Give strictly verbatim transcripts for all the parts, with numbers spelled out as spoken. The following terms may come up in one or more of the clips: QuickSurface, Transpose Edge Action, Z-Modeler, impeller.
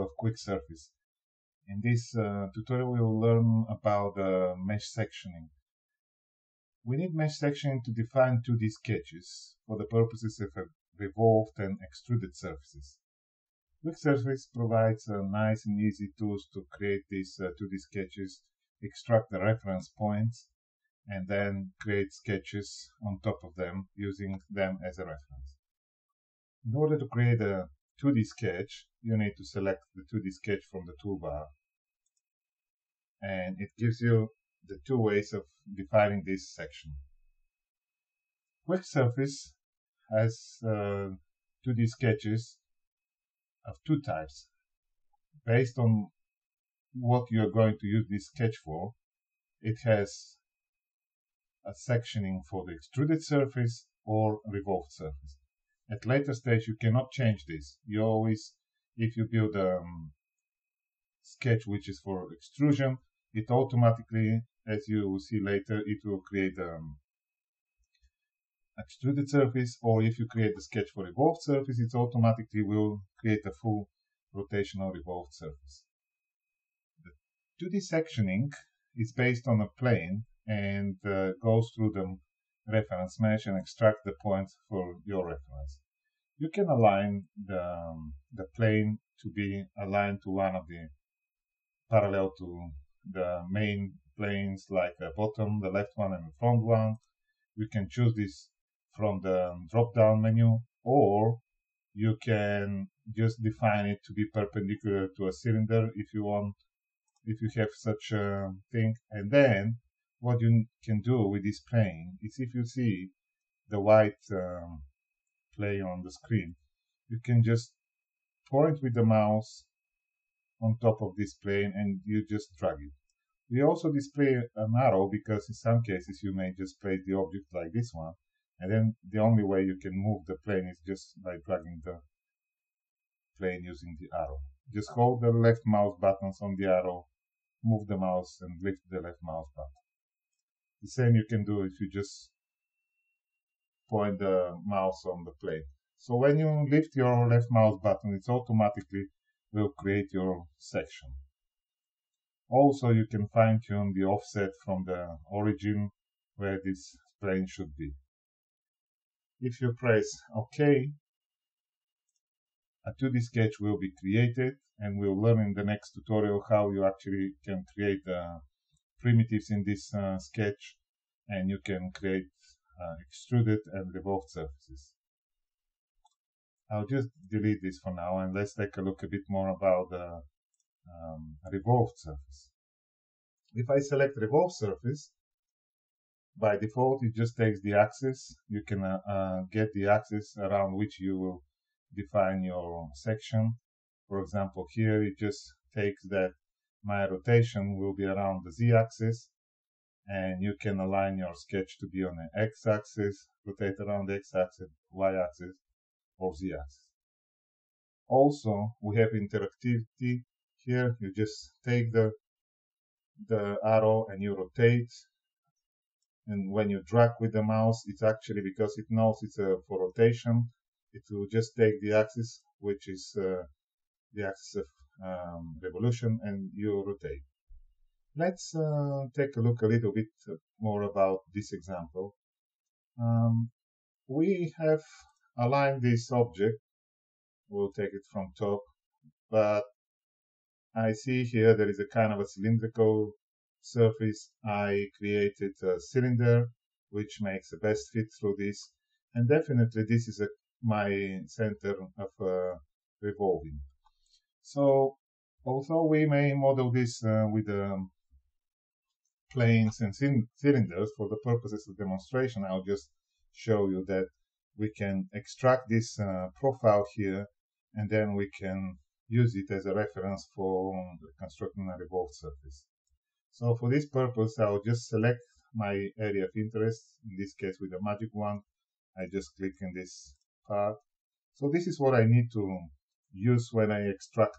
of QuickSurface. In this uh, tutorial we will learn about uh, mesh sectioning. We need mesh sectioning to define two D sketches for the purposes of revolved and extruded surfaces. QuickSurface provides uh, nice and easy tools to create these uh, two D sketches, extract the reference points, and then create sketches on top of them, using them as a reference. In order to create a two D sketch, you need to select the two D sketch from the toolbar, and it gives you the two ways of defining this section. QuickSurface has uh, two D sketches of two types. Based on what you are going to use this sketch for, it has a sectioning for the extruded surface or revolved surface. At later stage you cannot change this. You always, if you build a um, sketch which is for extrusion, it automatically, as you will see later, it will create an um, extruded surface, or if you create a sketch for revolved surface, it automatically will create a full rotational revolved surface. The two D sectioning is based on a plane and uh, goes through the reference mesh and extract the points for your reference. You can align the, um, the plane to be aligned to one of the parallel to the main planes, like the bottom, the left one and the front one. You can choose this from the drop down menu, or you can just define it to be perpendicular to a cylinder if you want, if you have such a thing. And then what you can do with this plane is, if you see the white um, plane on the screen, you can just point with the mouse on top of this plane and you just drag it. We also display an arrow because in some cases you may just place the object like this one, and then the only way you can move the plane is just by dragging the plane using the arrow. Just hold the left mouse buttons on the arrow, move the mouse and lift the left mouse button. The same you can do if you just point the mouse on the plane. So when you lift your left mouse button, it automatically will create your section. Also, you can fine-tune the offset from the origin where this plane should be. If you press OK, a two D sketch will be created, and we'll learn in the next tutorial how you actually can create the primitives in this uh, sketch, and you can create uh, extruded and revolved surfaces. I'll just delete this for now, and let's take a look a bit more about the um, revolved surface. If I select revolved surface, by default it just takes the axis. You can uh, uh, get the axis around which you will define your section. For example, here it just takes that my rotation will be around the z-axis, and you can align your sketch to be on the x-axis, rotate around the x-axis, y-axis, or z-axis. Also, we have interactivity here. You just take the, the arrow and you rotate, and when you drag with the mouse, it's actually, because it knows it's uh, for rotation, it will just take the axis, which is uh, the axis of Um, revolution, and you rotate. Let's uh, take a look a little bit more about this example. Um, we have aligned this object. We'll take it from top, but I see here there is a kind of a cylindrical surface. I created a cylinder which makes the best fit through this, and definitely this is a, my center of uh, revolving. So, although we may model this uh, with um, planes and cylinders, for the purposes of demonstration, I'll just show you that we can extract this uh, profile here, and then we can use it as a reference for constructing a revolved surface. So, for this purpose, I'll just select my area of interest, in this case with the magic wand. I just click in this part. So, this is what I need to use when I extract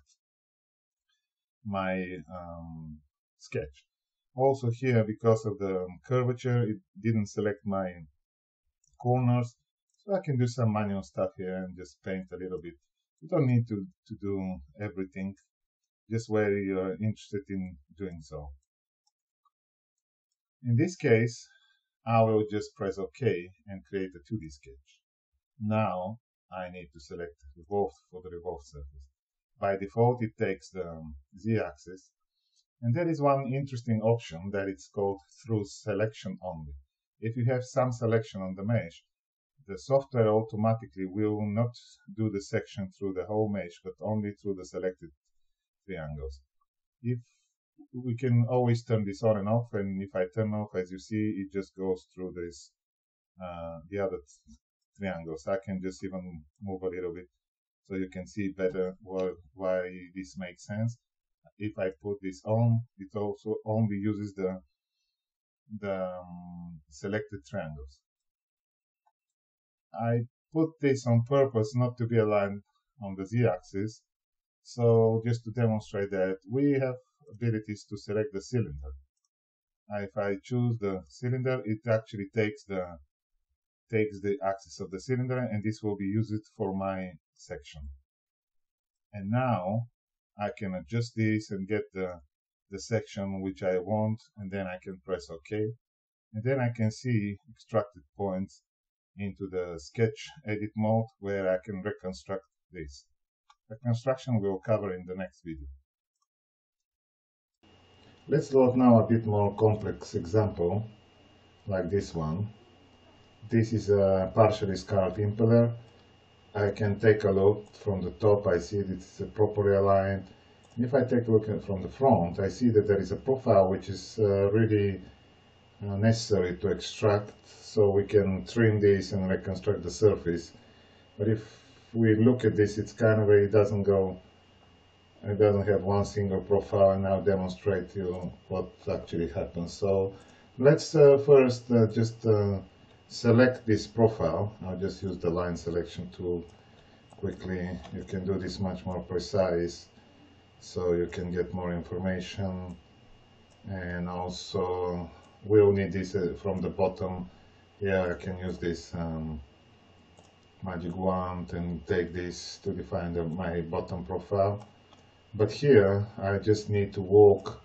my um, sketch. Also here, because of the curvature, it didn't select my corners, so I can do some manual stuff here and just paint a little bit. You don't need to, to do everything. just where you are interested in doing so. In this case, I will just press OK and create a two D sketch. Now I need to select revolve for the revolved surface. By default, it takes the um, z-axis, and there is one interesting option that it's called through selection only. If you have some selection on the mesh, the software automatically will not do the section through the whole mesh, but only through the selected triangles. If we can always turn this on and off, and if I turn off, as you see, it just goes through this uh, the other triangles. I can just even move a little bit so you can see better what, why this makes sense. If I put this on, it also only uses the the um, selected triangles. I put this on purpose not to be aligned on the z-axis, so just to demonstrate that we have abilities to select the cylinder. If I choose the cylinder, it actually takes the takes the axis of the cylinder, and this will be used for my section. And now I can adjust this and get the, the section which I want, and then I can press OK, and then I can see extracted points into the sketch edit mode where I can reconstruct this. The construction we'll cover in the next video. Let's load now a bit more complex example like this one. This is a partially scarred impeller. I can take a look from the top. I see that it's properly aligned. And if I take a look at from the front, I see that there is a profile which is uh, really uh, necessary to extract, so we can trim this and reconstruct the surface. But if we look at this, it's kind of a, it doesn't go, it doesn't have one single profile, and I'll demonstrate you what actually happens. So let's uh, first uh, just uh, select this profile. I'll just use the line selection tool quickly. You can do this much more precise, so you can get more information. And also we'll need this uh, from the bottom. Yeah, I can use this um, magic wand and take this to define the, my bottom profile. But here I just need to walk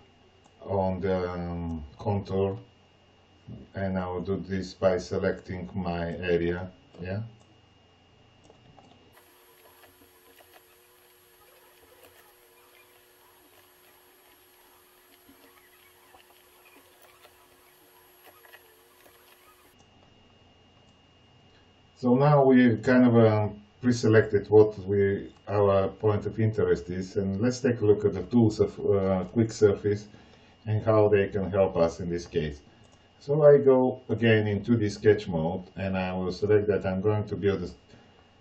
on the um, contour, and I will do this by selecting my area. Yeah. So now we kind of um, pre-selected what we our point of interest is, and let's take a look at the tools of uh, QuickSurface and how they can help us in this case. So I go again into the sketch mode, and I will select that I'm going to build a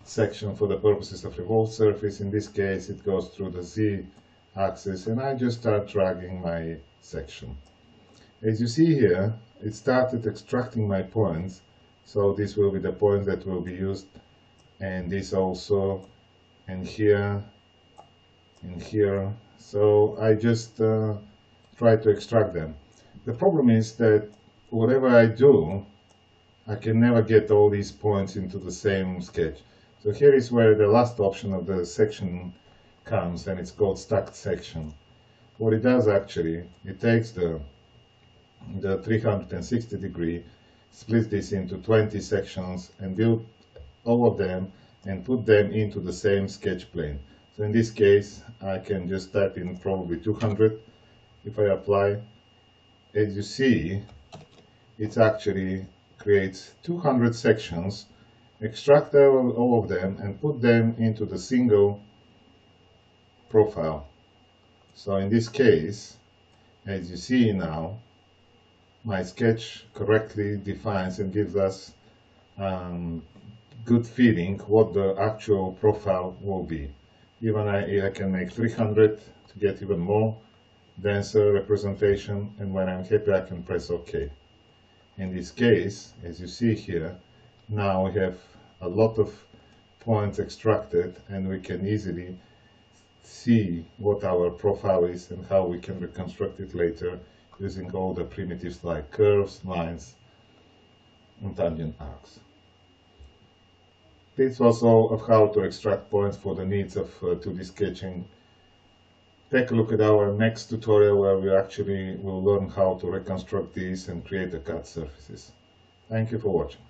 section for the purposes of revolved surface. In this case, it goes through the Z axis, and I just start dragging my section. As you see here, it started extracting my points, so this will be the points that will be used, and this also, and here, and here. So I just uh, try to extract them. The problem is that whatever I do, I can never get all these points into the same sketch. So here is where the last option of the section comes, and it's called stacked section. What it does actually, it takes the, the three hundred sixty degree, splits this into twenty sections, and build all of them and put them into the same sketch plane. So in this case, I can just type in probably two hundred. If I apply, as you see, it actually creates two hundred sections, extract all of them and put them into the single profile. So in this case, as you see now, my sketch correctly defines and gives us um, good feeling what the actual profile will be. Even I, I can make three hundred to get even more denser representation, and when I'm happy I can press OK. In this case, as you see here, now we have a lot of points extracted, and we can easily see what our profile is and how we can reconstruct it later using all the primitives like curves, lines, and tangent arcs. This was all of how to extract points for the needs of uh, two D sketching. take a look at our next tutorial where we actually will learn how to reconstruct these and create the cut surfaces. Thank you for watching.